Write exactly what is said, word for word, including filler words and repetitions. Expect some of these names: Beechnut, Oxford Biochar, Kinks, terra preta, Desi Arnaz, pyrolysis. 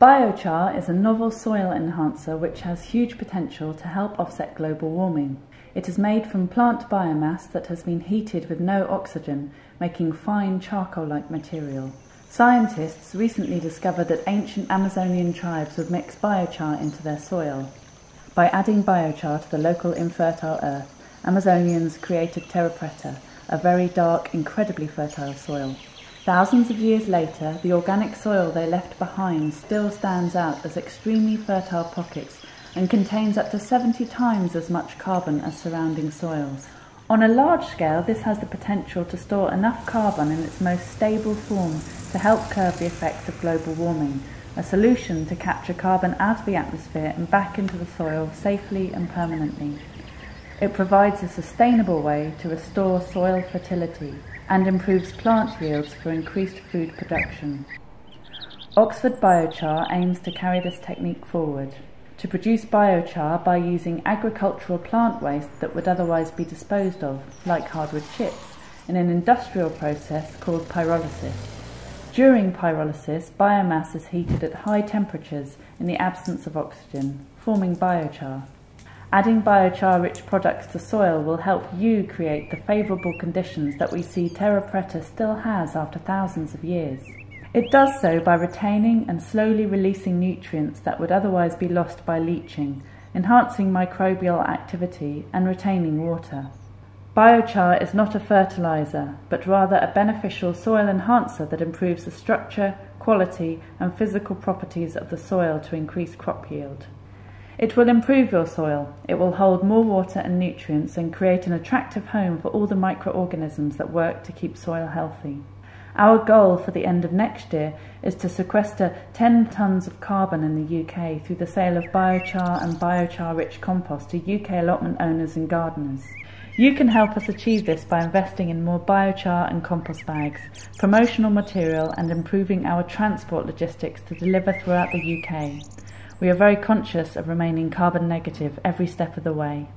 Biochar is a novel soil enhancer which has huge potential to help offset global warming. It is made from plant biomass that has been heated with no oxygen, making fine charcoal-like material. Scientists recently discovered that ancient Amazonian tribes would mix biochar into their soil. By adding biochar to the local infertile earth, Amazonians created terra preta, a very dark, incredibly fertile soil. Thousands of years later, the organic soil they left behind still stands out as extremely fertile pockets and contains up to seventy times as much carbon as surrounding soils. On a large scale, this has the potential to store enough carbon in its most stable form to help curb the effects of global warming, a solution to capture carbon out of the atmosphere and back into the soil safely and permanently. It provides a sustainable way to restore soil fertility and improves plant yields for increased food production. Oxford Biochar aims to carry this technique forward, to produce biochar by using agricultural plant waste that would otherwise be disposed of, like hardwood chips, in an industrial process called pyrolysis. During pyrolysis, biomass is heated at high temperatures in the absence of oxygen, forming biochar. Adding biochar-rich products to soil will help you create the favourable conditions that we see terra preta still has after thousands of years. It does so by retaining and slowly releasing nutrients that would otherwise be lost by leaching, enhancing microbial activity and retaining water. Biochar is not a fertiliser, but rather a beneficial soil enhancer that improves the structure, quality and physical properties of the soil to increase crop yield. It will improve your soil, it will hold more water and nutrients and create an attractive home for all the microorganisms that work to keep soil healthy. Our goal for the end of next year is to sequester ten tonnes of carbon in the U K through the sale of biochar and biochar-rich compost to U K allotment owners and gardeners. You can help us achieve this by investing in more biochar and compost bags, promotional material and improving our transport logistics to deliver throughout the U K. We are very conscious of remaining carbon negative every step of the way.